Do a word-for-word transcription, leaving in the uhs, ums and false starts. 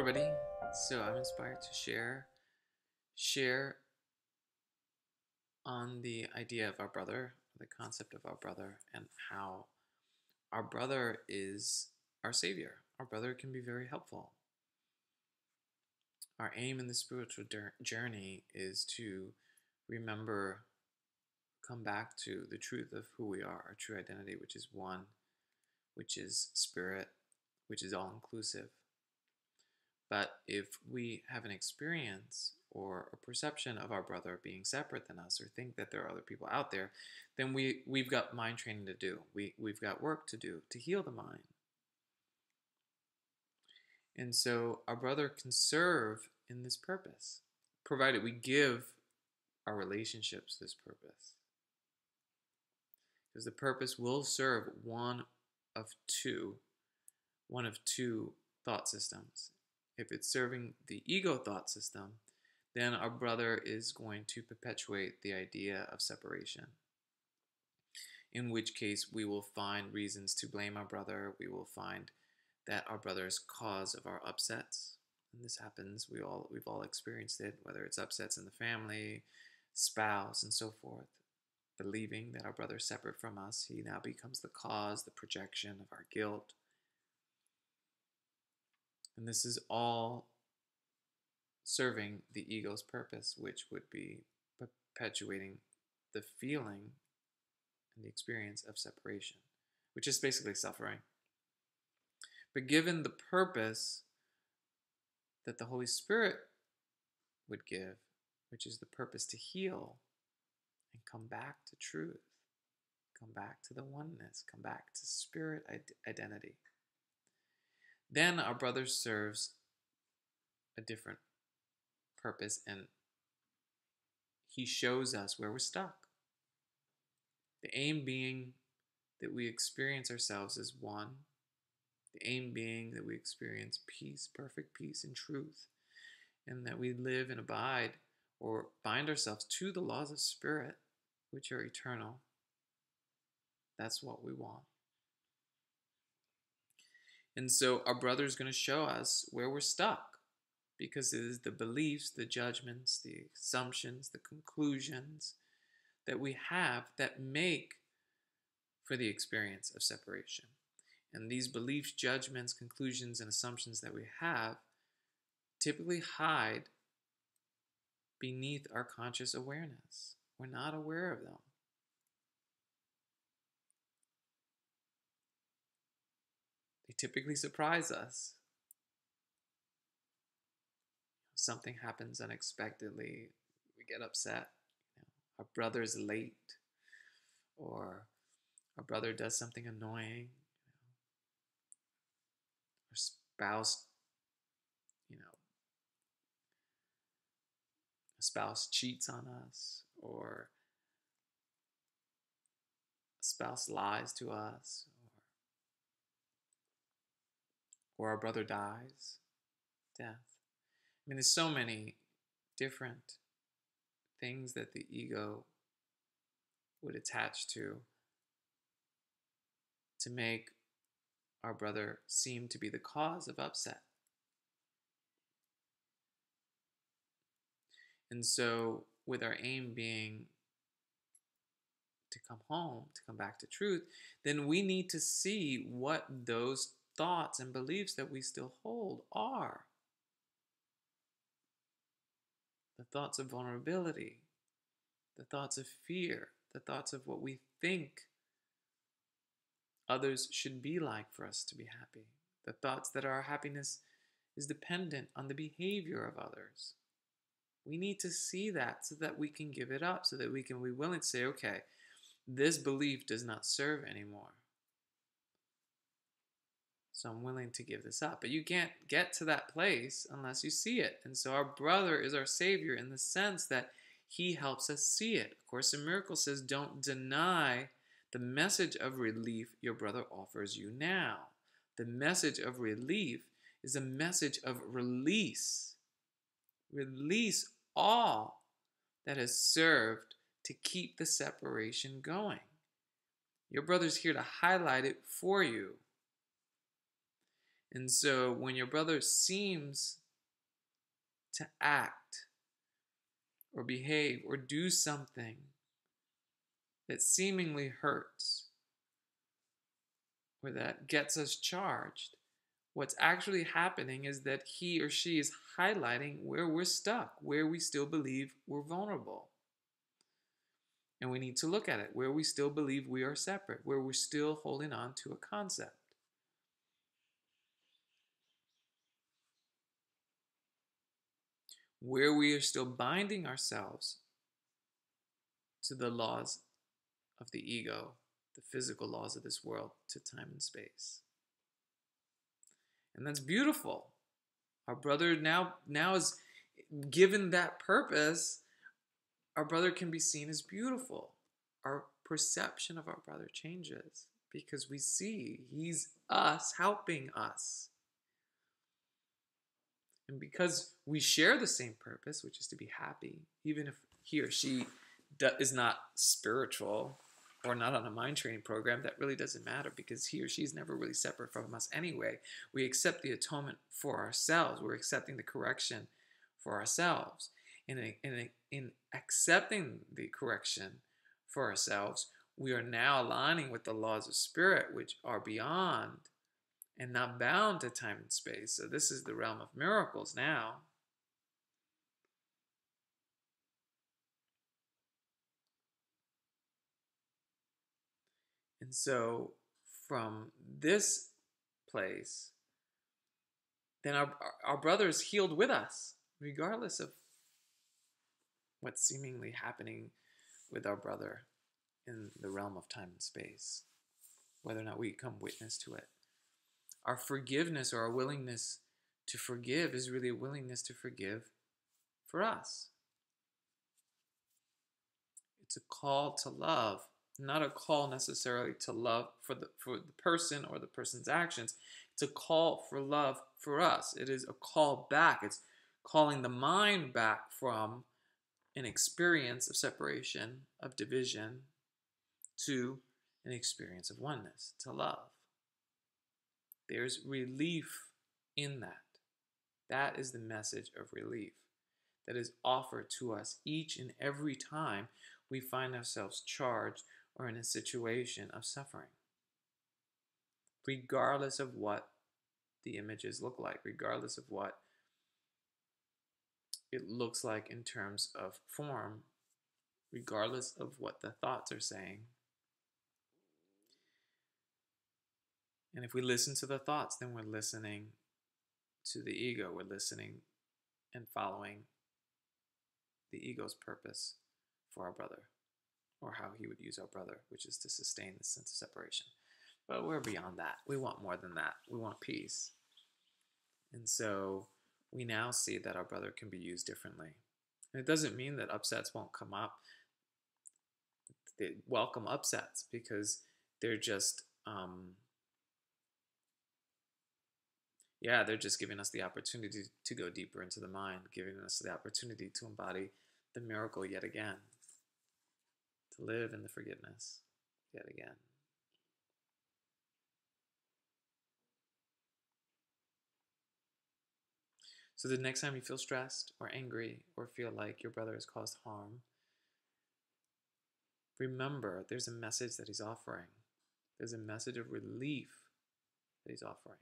everybody. So I'm inspired to share share on the idea of our brother, the concept of our brother, and how our brother is our savior. Our brother can be very helpful. Our aim in the spiritual journey is to remember, come back to the truth of who we are, our true identity, which is one, which is spirit, which is all-inclusive. But if we have an experience or a perception of our brother being separate than us, or think that there are other people out there, then we, we've got mind training to do. We, we've got work to do to heal the mind. And so our brother can serve in this purpose, provided we give our relationships this purpose. Because the purpose will serve one of two, one of two thought systems. If it's serving the ego thought system, then our brother is going to perpetuate the idea of separation. In which case, we will find reasons to blame our brother. We will find that our brother is cause of our upsets. And this happens. We all, we've all experienced it, whether it's upsets in the family, spouse, and so forth. Believing that our brother is separate from us, he now becomes the cause, the projection of our guilt. And this is all serving the ego's purpose, which would be perpetuating the feeling and the experience of separation, which is basically suffering. But given the purpose that the Holy Spirit would give, which is the purpose to heal and come back to truth, come back to the oneness, come back to spirit identity, then our brother serves a different purpose, and he shows us where we're stuck. The aim being that we experience ourselves as one. The aim being that we experience peace, perfect peace and truth, and that we live and abide or bind ourselves to the laws of spirit, which are eternal. That's what we want. And so our brother is going to show us where we're stuck, because it is the beliefs, the judgments, the assumptions, the conclusions that we have that make for the experience of separation. And these beliefs, judgments, conclusions, and assumptions that we have typically hide beneath our conscious awareness. We're not aware of them. They typically surprise us. Something happens unexpectedly. We get upset. You know, our brother's late. Or our brother does something annoying. Our spouse, you know, a spouse cheats on us. Or a spouse lies to us. Or our brother dies, death. I mean, there's so many different things that the ego would attach to to make our brother seem to be the cause of upset. And so, with our aim being to come home, to come back to truth, then we need to see what those thoughts and beliefs that we still hold are. The thoughts of vulnerability, the thoughts of fear, the thoughts of what we think others should be like for us to be happy, the thoughts that our happiness is dependent on the behavior of others. We need to see that so that we can give it up, so that we can be willing to say, okay, this belief does not serve anymore. So I'm willing to give this up. But you can't get to that place unless you see it. And so our brother is our savior in the sense that he helps us see it. Of Course in Miracles says, don't deny the message of relief your brother offers you now. The message of relief is a message of release. Release all that has served to keep the separation going. Your brother's here to highlight it for you. And so when your brother seems to act or behave or do something that seemingly hurts or that gets us charged, what's actually happening is that he or she is highlighting where we're stuck, where we still believe we're vulnerable. And we need to look at it, where we still believe we are separate, where we're still holding on to a concept. Where we are still binding ourselves to the laws of the ego, the physical laws of this world, to time and space. And that's beautiful. Our brother now, now is given that purpose. Our brother can be seen as beautiful. Our perception of our brother changes because we see he's us helping us. And because we share the same purpose, which is to be happy, even if he or she is not spiritual or not on a mind training program, that really doesn't matter because he or she is never really separate from us anyway. We accept the atonement for ourselves. We're accepting the correction for ourselves. In, in, in accepting the correction for ourselves, we are now aligning with the laws of spirit, which are beyond and not bound to time and space. So this is the realm of miracles now. And so from this place, then our, our brother is healed with us, regardless of what's seemingly happening with our brother in the realm of time and space, whether or not we become witness to it. Our forgiveness or our willingness to forgive is really a willingness to forgive for us. It's a call to love, not a call necessarily to love for the, for the person or the person's actions. It's a call for love for us. It is a call back. It's calling the mind back from an experience of separation, of division, to an experience of oneness, to love. There's relief in that. That is the message of relief that is offered to us each and every time we find ourselves charged or in a situation of suffering, regardless of what the images look like, regardless of what it looks like in terms of form, regardless of what the thoughts are saying. And if we listen to the thoughts, then we're listening to the ego. We're listening and following the ego's purpose for our brother, or how he would use our brother, which is to sustain this sense of separation. But we're beyond that. We want more than that. We want peace. And so we now see that our brother can be used differently. And it doesn't mean that upsets won't come up. They welcome upsets because they're just, um, yeah, they're just giving us the opportunity to go deeper into the mind, giving us the opportunity to embody the miracle yet again, to live in the forgiveness yet again. So the next time you feel stressed or angry or feel like your brother has caused harm, remember there's a message that he's offering. There's a message of relief that he's offering.